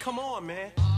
Come on, man.